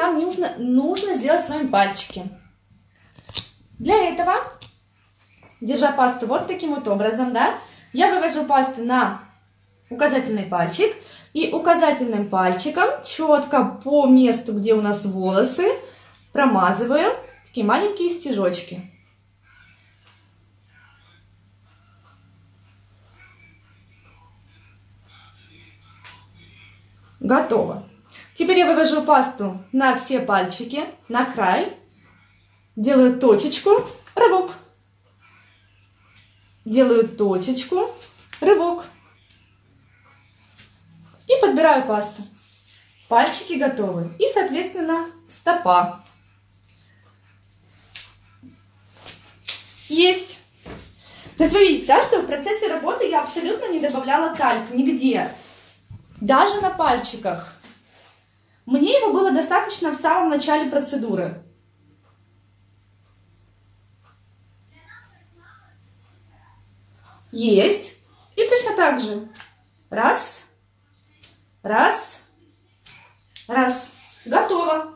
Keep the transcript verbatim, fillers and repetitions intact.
нам нужно, нужно сделать с вами пальчики. Для этого, держа пасту вот таким вот образом, да, я вывожу пасту на указательный пальчик и указательным пальчиком четко по месту, где у нас волосы, промазываю такие маленькие стежочки. Готово. Теперь я вывожу пасту на все пальчики, на край, делаю точечку, рывок. Делаю точечку, рывок. И подбираю пасту. Пальчики готовы. И, соответственно, стопа. Есть. То есть вы видите, да, что в процессе работы я абсолютно не добавляла тальк нигде. Даже на пальчиках. Мне его было достаточно в самом начале процедуры. Есть. И точно так же. Раз. Раз. Раз. Готово.